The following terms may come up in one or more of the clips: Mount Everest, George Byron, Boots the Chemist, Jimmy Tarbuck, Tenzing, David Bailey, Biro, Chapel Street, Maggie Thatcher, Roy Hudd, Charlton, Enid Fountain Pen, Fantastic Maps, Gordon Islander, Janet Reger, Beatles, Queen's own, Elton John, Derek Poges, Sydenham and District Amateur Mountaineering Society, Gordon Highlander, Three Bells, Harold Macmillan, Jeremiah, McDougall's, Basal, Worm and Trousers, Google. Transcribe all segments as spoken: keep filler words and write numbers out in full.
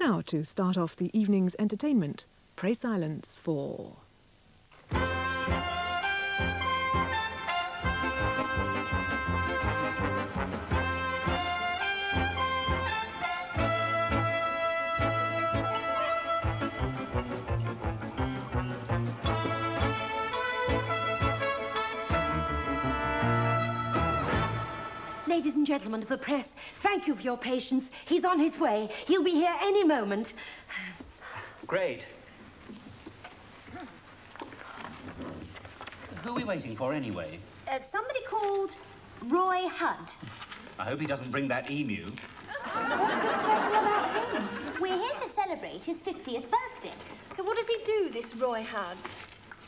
Now to start off the evening's entertainment, pray silence for... Ladies and gentlemen of the press, thank you for your patience. He's on his way. He'll be here any moment. Great. Who are we waiting for, anyway? Uh, somebody called Roy Hudd. I hope he doesn't bring that emu. What's so special about him? We're here to celebrate his fiftieth birthday. So what does he do, this Roy Hudd?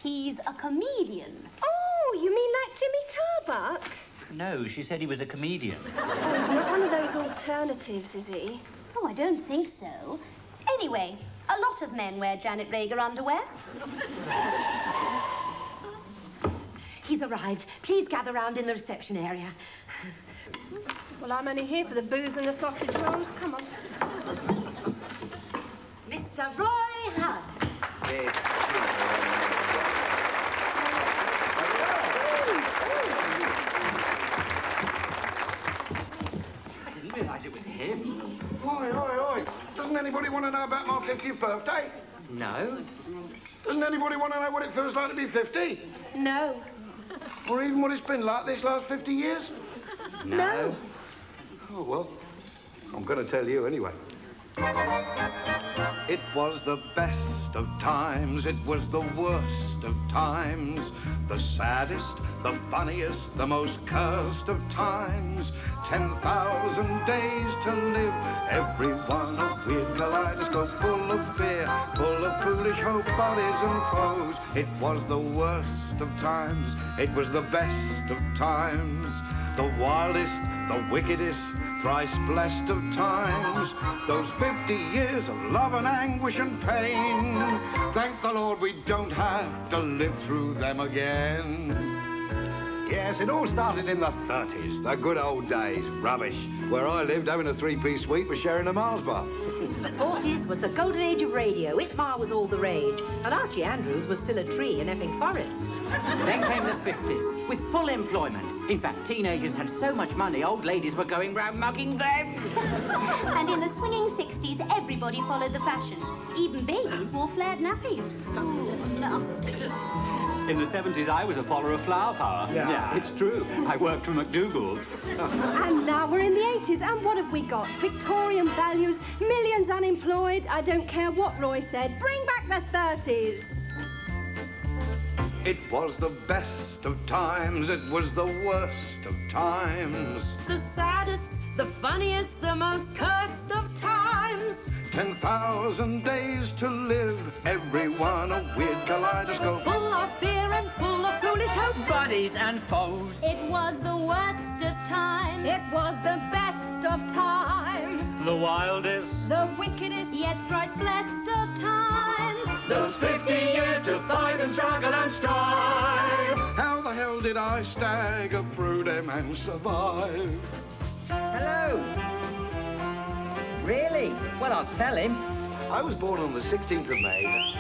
He's a comedian. Oh, you mean like Jimmy Tarbuck? No, she said he was a comedian. Oh, he's not one of those alternatives, is he? Oh, I don't think so. Anyway, a lot of men wear Janet Reger underwear. He's arrived. Please gather round in the reception area. Well, I'm only here for the booze and the sausage rolls. Come on. Mister Roy Hudd. Yes. It was him. Oi, oi, oi. Doesn't anybody want to know about my fiftieth birthday? No. Doesn't anybody want to know what it feels like to be fifty? No. Or even what it's been like this last fifty years? No. no. Oh, well, I'm going to tell you anyway. It was the best of times, it was the worst of times, the saddest, the funniest, the most cursed of times. Ten thousand days to live, every one a weird kaleidoscope full of fear, full of foolish hope, bodies and foes. It was the worst of times, it was the best of times, the wildest, the wickedest, thrice blessed of times. Those fifty years of love and anguish and pain, thank the Lord we don't have to live through them again. Yes, it all started in the thirties, the good old days, rubbish, where I lived having a three-piece suite for sharing a Mars bar. The forties was the golden age of radio. It Mar was all the rage, and Archie Andrews was still a tree in Epping Forest. Then came the fifties, with full employment. In fact, teenagers had so much money, old ladies were going round mugging them. And in the swinging sixties, everybody followed the fashion. Even babies wore flared nappies. Oh, nasty. In the seventies, I was a follower of flower power. Yeah, yeah, it's true. I worked for McDougall's. And now we're in the eighties, and what have we got? Victorian values, millions unemployed. I don't care what Roy said. Bring back the thirties. It was the best of times. It was the worst of times. The saddest, the funniest, the most cursed of times. Ten thousand days to live, everyone a weird kaleidoscope. Full of fear and full of foolish hope, bodies and foes. It was the worst of times. It was the best of times. The wildest. The wickedest, yet thrice blessed of times. Those fifty years to fight and struggle and strive. How the hell did I stagger through them and survive? Hello. Really? Well, I'll tell him. I was born on the sixteenth of May.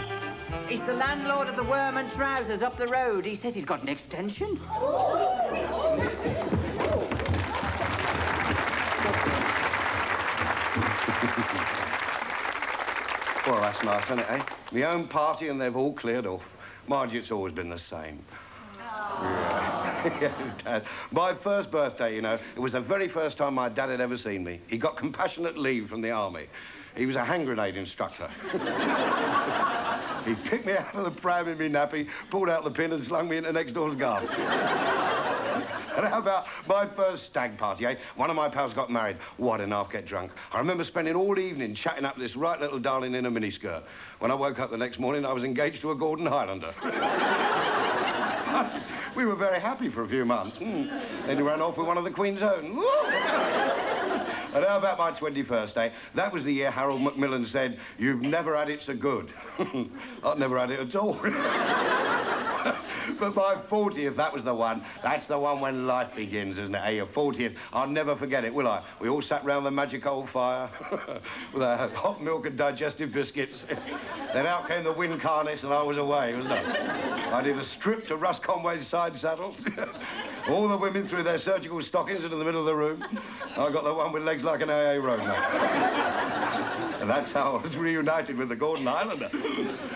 He's the landlord of the Worm and Trousers up the road. He says he's got an extension. Well, that's nice, isn't it, eh? My own party and they've all cleared off. Mind you, it's always been the same. Dad. My first birthday, you know, it was the very first time my dad had ever seen me. He got compassionate leave from the army. He was a hand grenade instructor. He picked me out of the pram in me nappy, pulled out the pin and slung me into next door's garden. And how about my first stag party, eh? One of my pals got married. Why didn't half get drunk? I remember spending all evening chatting up this right little darling in a miniskirt. When I woke up the next morning, I was engaged to a Gordon Highlander. We were very happy for a few months. Mm. Then he ran off with one of the Queen's own. And how about my twenty-first day? That was the year Harold Macmillan said, "You've never had it so good." I've never had it at all. But my fortieth, that was the one. That's the one when life begins, isn't it? Hey, your fortieth. I'll never forget it, will I? We all sat round the magic old fire with our hot milk and digestive biscuits. Then out came the wind harness and I was away, wasn't I? I did a strip to Russ Conway's side saddle. All the women threw their surgical stockings into the middle of the room. I got the one with legs like an A A Roma. And that's how I was reunited with the Gordon Islander.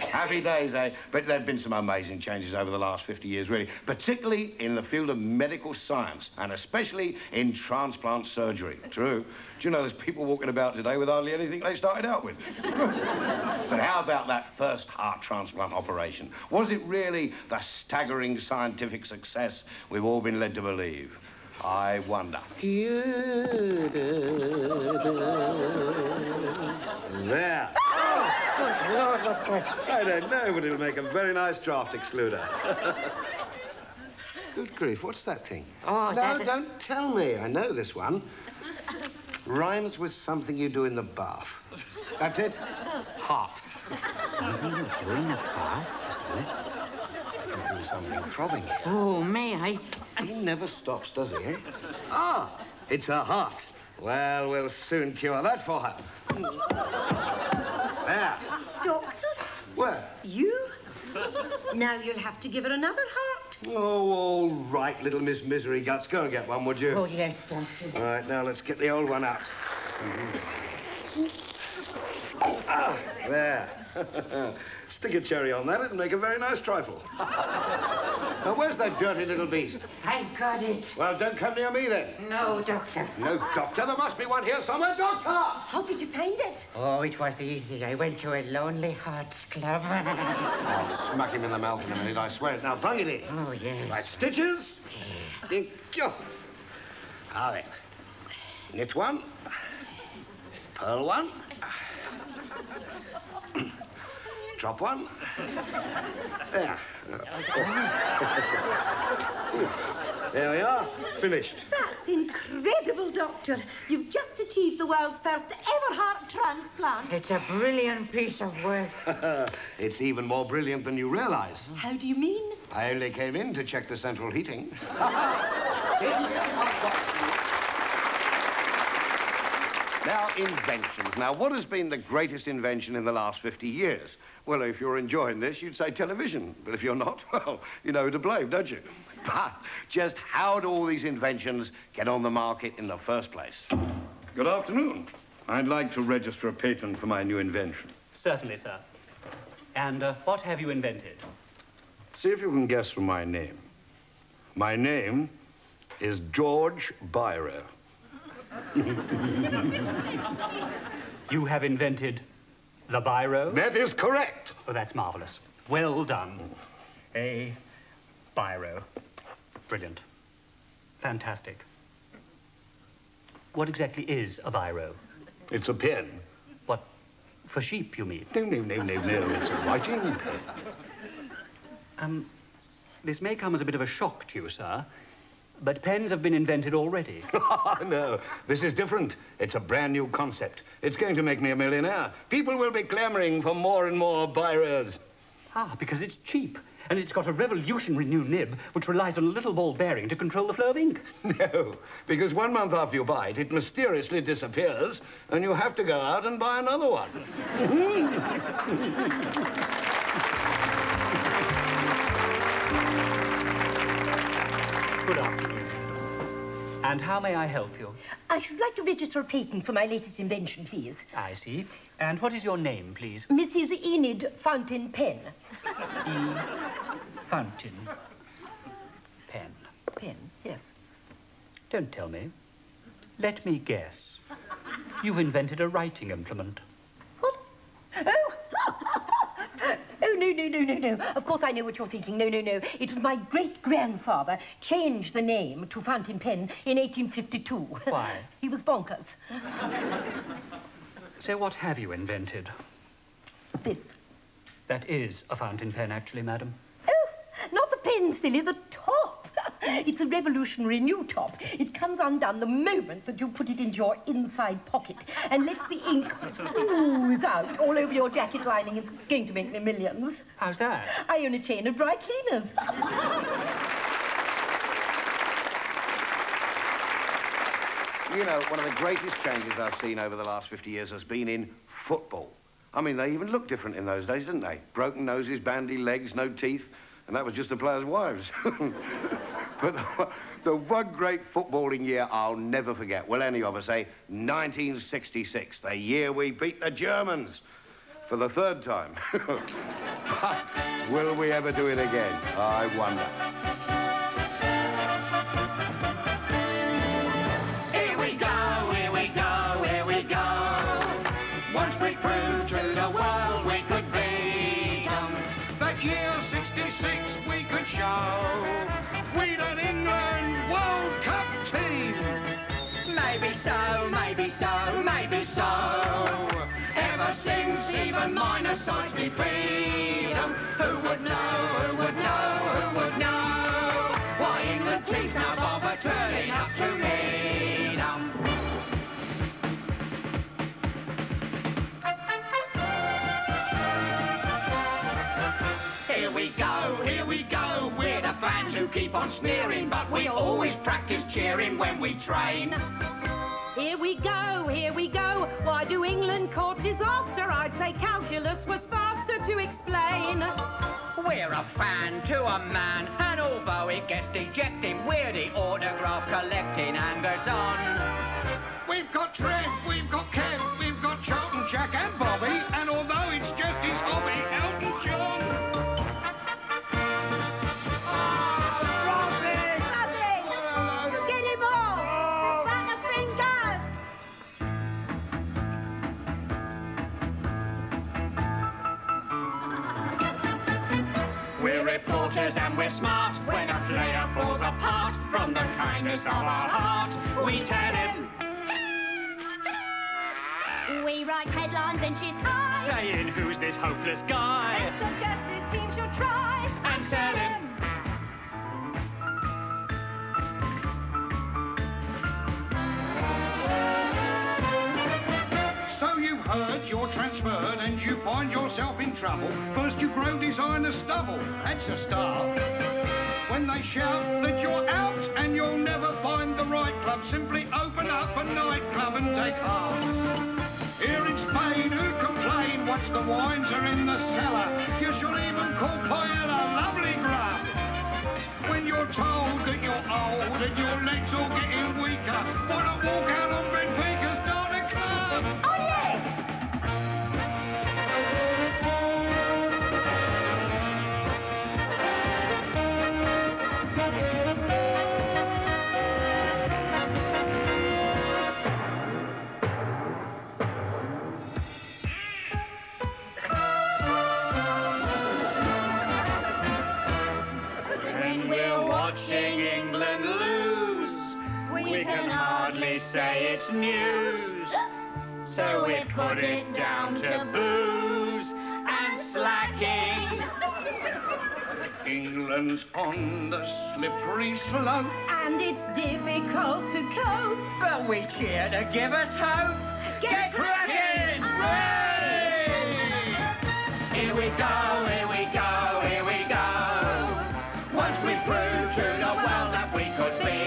Happy days, eh? But there have been some amazing changes over the last fifty years, really, particularly in the field of medical science, and especially in transplant surgery. True. Do you know there's people walking about today with hardly anything they started out with? But how about that first heart transplant operation? Was it really the staggering scientific success we've all been led to believe? I wonder. There. I don't know, but it'll make a very nice draft excluder. Good grief, what's that thing? Oh, no, don't tell me. I know this one. Rhymes with something you do in the bath. That's it. Heart. Something you do in the bath? I can do something throbbing. Oh, may I? He never stops, does he, eh? Ah, it's her heart. Well, we'll soon cure that for her. There. Doctor? Where? You? Now you'll have to give her another heart. Oh, all right, little Miss Misery Guts. Go and get one, would you? Oh, yes, Doctor. All right, now let's get the old one out. Ah, there. Stick a cherry on that, it'll make a very nice trifle. Now, where's that dirty little beast? I've got it. Well, don't come near me, then. No, Doctor. No, Doctor? There must be one here somewhere. Doctor! How did you find it? Oh, it was easy. I went to a Lonely Hearts Club. I'll smack him in the mouth in a minute, I swear it. Now, bung it in. Oh, yes. Right, stitches. Thank you. Now, then. Knit one. Pearl one. Drop one. There. There we are. Finished. That's incredible, Doctor. You've just achieved the world's first ever heart transplant. It's a brilliant piece of work. It's even more brilliant than you realise. How do you mean? I only came in to check the central heating. Now, inventions. Now, what has been the greatest invention in the last fifty years? Well, if you're enjoying this, you'd say television. But if you're not, well, you know who to blame, don't you? But just how do all these inventions get on the market in the first place? Good afternoon. I'd like to register a patent for my new invention. Certainly, sir. And uh, what have you invented? See if you can guess from my name. My name is George Byron. You have invented the biro? That is correct. Oh, that's marvellous. Well done. A biro. Brilliant. Fantastic. What exactly is a biro? It's a pen. What? For sheep, you mean? No, no, no, no, no. It's a writing pen. Um, this may come as a bit of a shock to you, sir, but pens have been invented already. No, this is different. It's a brand new concept. It's going to make me a millionaire. People will be clamoring for more and more biros. Ah, because it's cheap. And it's got a revolutionary new nib which relies on a little ball bearing to control the flow of ink. No, because one month after you buy it, it mysteriously disappears, and you have to go out and buy another one. Good afternoon. And how may I help you? I should like to register a patent for my latest invention, please. I see. And what is your name, please? Missus Enid Fountain Pen. Enid Fountain Pen. Pen, yes. Don't tell me. Let me guess. You've invented a writing implement. What? Oh! No, no, no, no, no. Of course I know what you're thinking. No, no, no. It was my great-grandfather changed the name to Fountain Pen in eighteen fifty-two. Why? He was bonkers. So what have you invented? This. That is a fountain pen, actually, madam. Oh, not the pen, silly, the top. It's a revolutionary new top. It comes undone the moment that you put it into your inside pocket and lets the ink ooze out all over your jacket lining. It's going to make me millions. How's that? I own a chain of dry cleaners. You know, one of the greatest changes I've seen over the last fifty years has been in football. I mean, they even looked different in those days, didn't they? Broken noses, bandy legs, no teeth, and that was just the players' wives. But the, the one great footballing year I'll never forget, will any of us, eh? nineteen sixty-six, the year we beat the Germans for the third time. But will we ever do it again? I wonder. Freedom. Who would know, who would know, who would know? Why England teams now bother turning up to meet 'em. Here we go, here we go, we're the fans who keep on sneering, but we always practice cheering when we train. Here we go, here we go, why do England court disaster? I'd say calculus was faster to explain. We're a fan to a man, and although it gets dejecting, we're the autograph collecting hangers on. We've got Trev, we've got Kev, we've got Charlton, Jack and Bobby, and although it's just his hobby, Elton John. And we're smart when a player falls apart. From the kindness of our heart, we tell him. We write headlines and she's high, saying who's this hopeless guy, and suggest his team should try and sell him. So you've heard, you're transferred, and you find yourself in trouble. First you grow designer stubble, that's a start. When they shout that you're out and you'll never find the right club, simply open up a nightclub and take heart. Here in Spain, who complain? Watch the wines are in the cellar. You should even call Paella a lovely grub. When you're told that you're old and your legs are getting weaker, why not walk out on Benfica's Darling Club? Say it's news, so we put it down to booze and slacking. England's on the slippery slope, and it's difficult to cope, but we cheer to give us hope. Get, Get cracking! Hooray! Here we go, here we go, here we go. Once we prove to the world that we could be.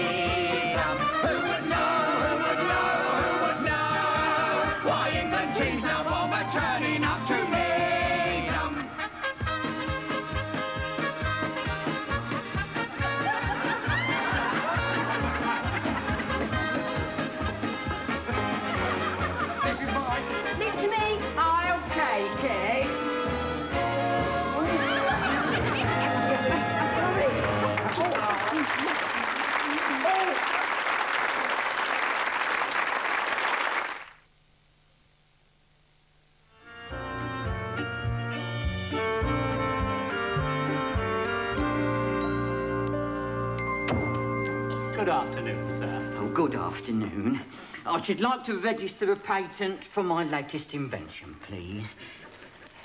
Good afternoon. I should like to register a patent for my latest invention, please.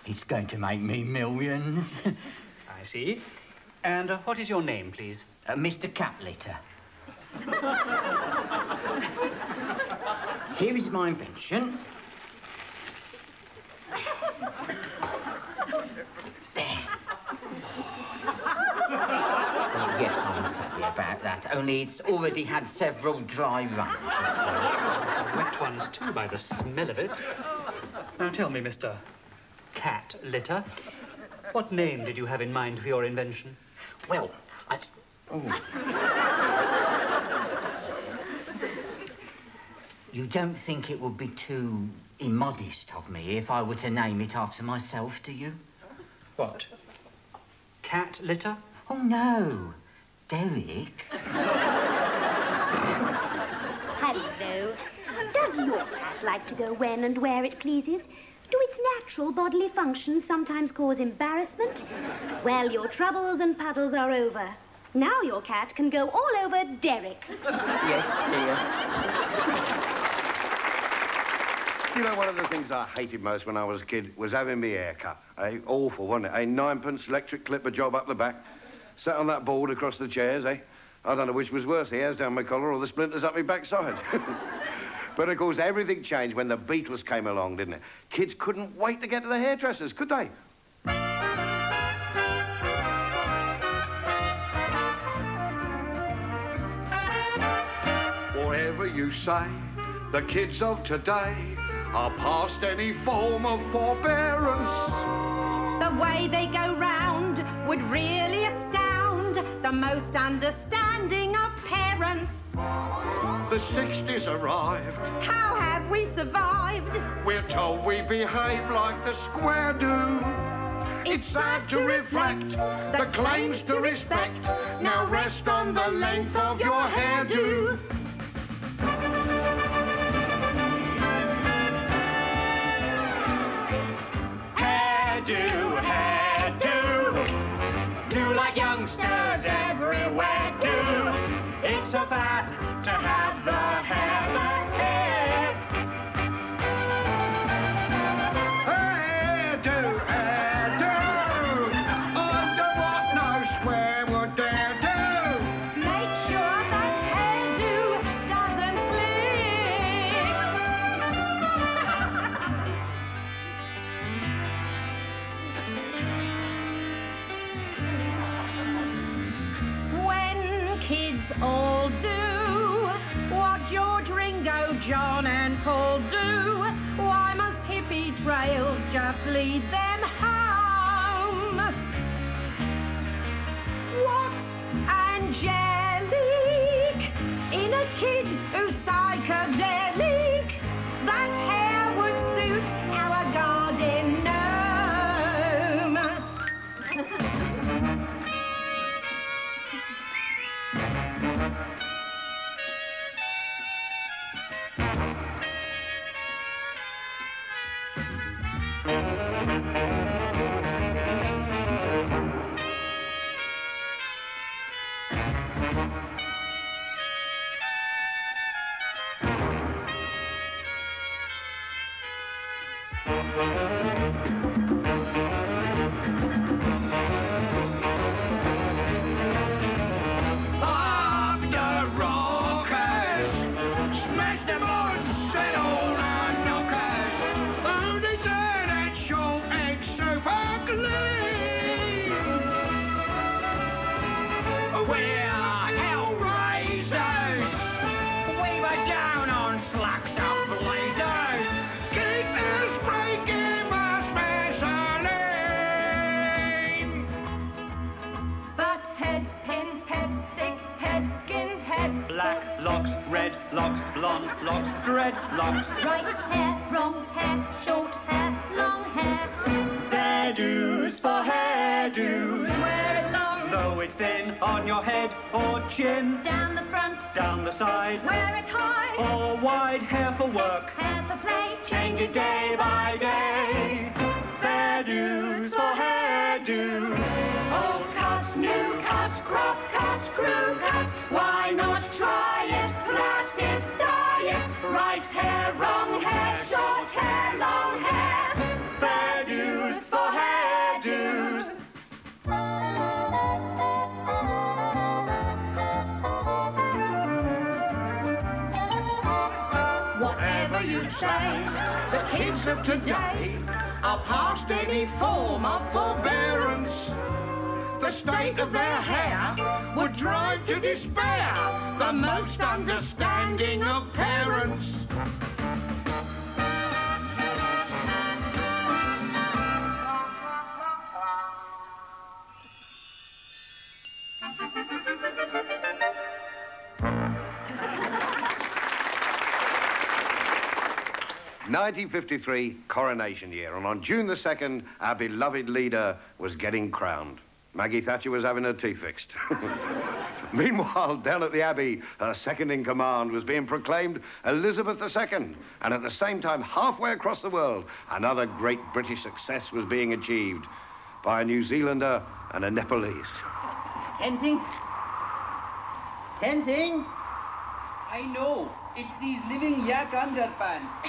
It's going to make me millions. I see. And uh, what is your name, please? Uh, Mister Catlitter. Here is my invention. only it's already had several dry runs. Wet ones, too, by the smell of it. Now, tell me, Mister Cat Litter, what name did you have in mind for your invention? Well, I... Oh. You don't think it would be too immodest of me if I were to name it after myself, do you? What? Cat Litter? Oh, no. Derek. Hello. Does your cat like to go when and where it pleases? Do its natural bodily functions sometimes cause embarrassment? Well, your troubles and puddles are over. Now your cat can go all over Derek. Yes, dear. You know, one of the things I hated most when I was a kid was having my hair cut. Eh? Awful, wasn't it? A ninepence electric clipper job up the back. Sat on that board across the chairs, eh? I don't know which was worse, the hairs down my collar or the splinters up my backside. But, of course, everything changed when the Beatles came along, didn't it? Kids couldn't wait to get to the hairdressers, could they? Whatever you say, the kids of today are past any form of forbearance. The way they go round would really astound the most understanding of parents. The sixties arrived. How have we survived? We're told we behave like the square do. It's sad to reflect the claims to respect. Now rest on the length of your hairdo. Hairdo, hairdo. Do like youngsters everywhere do. It's so bad to have the hair that's hip. Hairdo, hairdo. Under what no square would dare do. Make sure that hairdo doesn't slip. When kids all John and Paul do, why must hippie trails just lead them home? What's angelic in a kid who's psychedelic? That hair would suit our garden gnome. Today are past any form of forbearance. the state of their hair would drive to despair the most understanding of parents. nineteen fifty-three, coronation year, and on June the second, our beloved leader was getting crowned. Maggie Thatcher was having her teeth fixed. Meanwhile, down at the Abbey, her second-in-command was being proclaimed Elizabeth the second, and at the same time, halfway across the world, another great British success was being achieved by a New Zealander and a Nepalese. Tenzing? Tenzing? I know. It's these living yak underpants.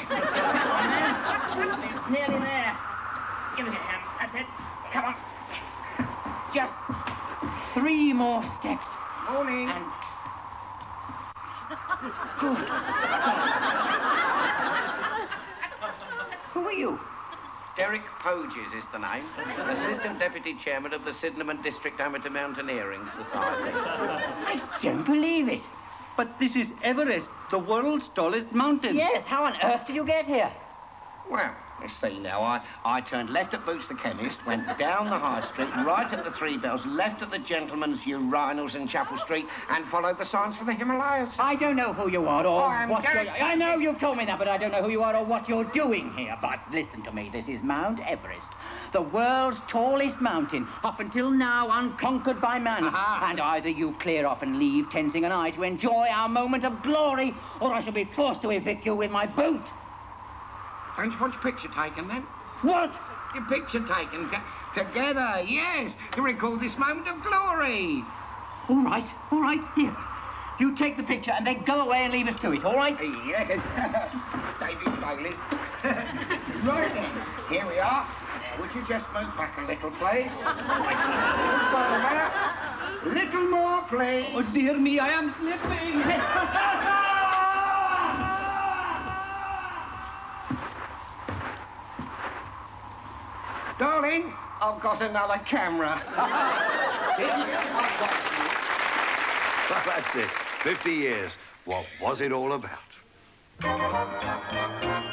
Nearly there. Give us your hand. That's it. Come on. Just three more steps. Morning. And... Good. Who are you? Derek Poges is the name. Assistant Deputy Chairman of the Sydenham and District Amateur Mountaineering Society. I don't believe it. But this is Everest, the world's tallest mountain. Yes, how on earth did you get here? Well, you see now, I, I turned left at Boots the Chemist, went down the high street, right at the Three Bells, left at the gentleman's urinals in Chapel Street, and followed the signs for the Himalayas. I don't know who you are or I'm what you're... I know you've told me that, but I don't know who you are or what you're doing here. But listen to me, this is Mount Everest, the world's tallest mountain, up until now unconquered by man. Uh-huh. And either you clear off and leave Tenzing and I to enjoy our moment of glory, or I shall be forced to evict you with my boot. Don't you want your picture taken, then? What? Your picture taken together, yes, to recall this moment of glory. All right, all right, here. You take the picture and then go away and leave us to it, all right? Yes. David Bailey. Right then, here we are. Would you just move back a little, please? A little more, please. Oh, dear me, I am slipping. Darling, I've got another camera. Well, that's it. Fifty years. What was it all about?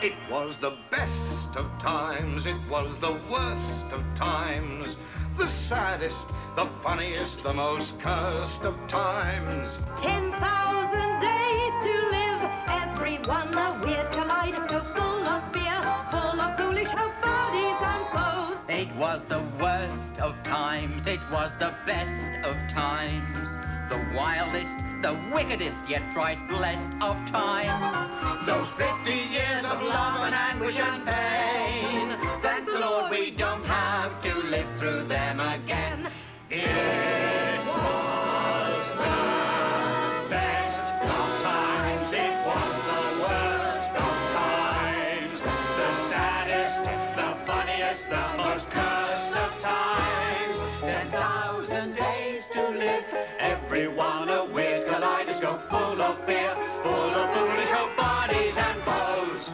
It was the best of times, it was the worst of times, the saddest, the funniest, the most cursed of times. Ten thousand days to live, everyone a weird kaleidoscope full of fear, full of foolish hope, bodies unclosed. It was the worst of times, it was the best of times, the wildest, the wickedest, yet thrice blessed of times. Those fifty years of love and anguish and pain, thank the Lord we don't have to live through them again. It was the best of times, it was the worst of times, the saddest, the funniest, the most cursed of times. Ten thousand days to live, everyone a weird kaleidoscope full of fear, full of foolish hope, bodies and foes.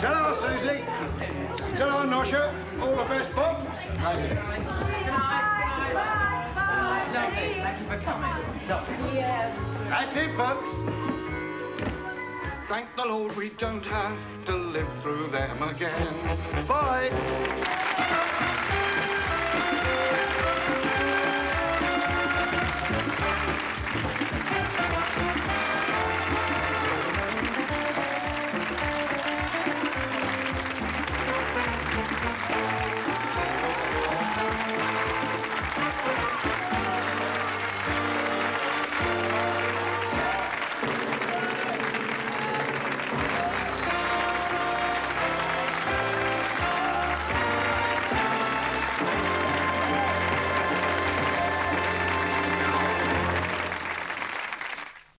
Ta-da, Susie. Ta-da, Nosha. All the best, Bob. Good night. Good night. Thank you for coming. Yes. That's it, folks. Thank the Lord we don't have to live through them again. Bye.